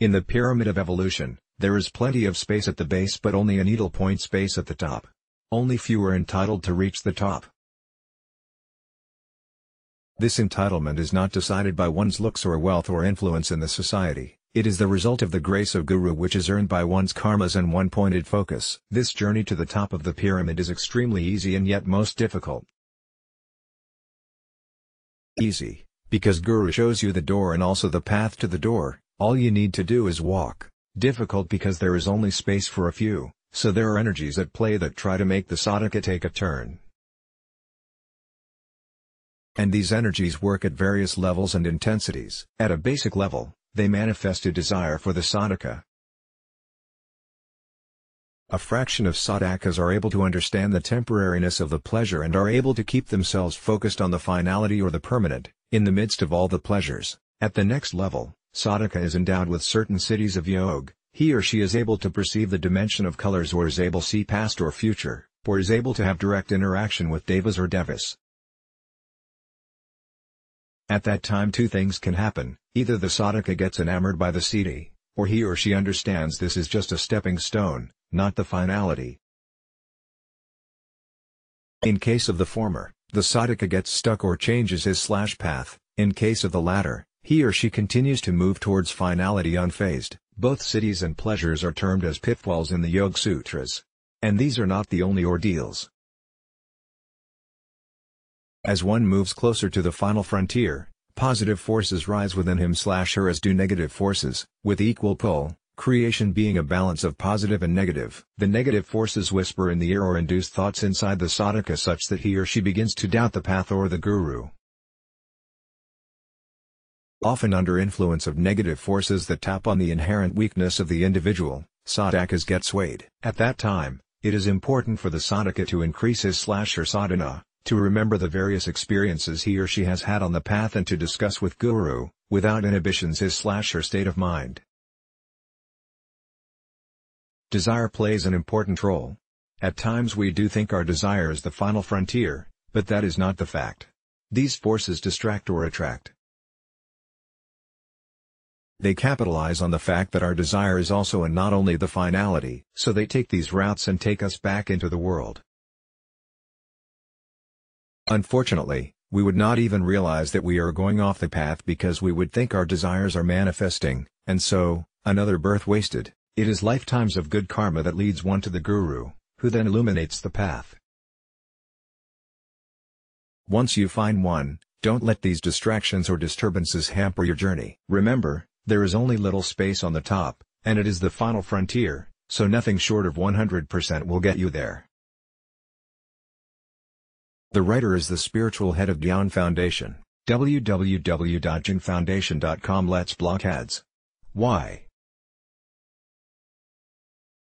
In the pyramid of evolution, there is plenty of space at the base but only a needlepoint space at the top. Only few are entitled to reach the top. This entitlement is not decided by one's looks or wealth or influence in the society, it is the result of the grace of Guru which is earned by one's karmas and one-pointed focus. This journey to the top of the pyramid is extremely easy and yet most difficult. Easy, because Guru shows you the door and also the path to the door. All you need to do is walk. Difficult because there is only space for a few, so there are energies at play that try to make the sadhaka take a turn. And these energies work at various levels and intensities. At a basic level, they manifest a desire for the sadhaka. A fraction of sadhakas are able to understand the temporariness of the pleasure and are able to keep themselves focused on the finality or the permanent, in the midst of all the pleasures. At the next level, sadhaka is endowed with certain siddhis of yoga. He or she is able to perceive the dimension of colors or is able to see past or future, or is able to have direct interaction with devas or devas. At that time two things can happen, either the sadhaka gets enamored by the siddhi, or he or she understands this is just a stepping stone, not the finality. In case of the former, the sadhaka gets stuck or changes his path, in case of the latter, he or she continues to move towards finality unfazed. Both siddhis and pleasures are termed as pitfalls in the Yoga Sutras. And these are not the only ordeals. As one moves closer to the final frontier, positive forces rise within him/her as do negative forces, with equal pull, creation being a balance of positive and negative. The negative forces whisper in the ear or induce thoughts inside the sadhaka such that he or she begins to doubt the path or the Guru. Often under influence of negative forces that tap on the inherent weakness of the individual, sadhakas get swayed. At that time, it is important for the sadhaka to increase his/her sadhana, to remember the various experiences he or she has had on the path and to discuss with Guru, without inhibitions, his/her state of mind. Desire plays an important role. At times we do think our desire is the final frontier, but that is not the fact. These forces distract or attract. They capitalize on the fact that our desire is also and not only the finality, so they take these routes and take us back into the world. Unfortunately, we would not even realize that we are going off the path because we would think our desires are manifesting, and so, another birth wasted. It is lifetimes of good karma that leads one to the Guru, who then illuminates the path. Once you find one, don't let these distractions or disturbances hamper your journey. Remember, there is only little space on the top, and it is the final frontier, so nothing short of 100% will get you there. The writer is the spiritual head of Gyan Foundation. www.gyanfoundation.com. Let's block ads. Why?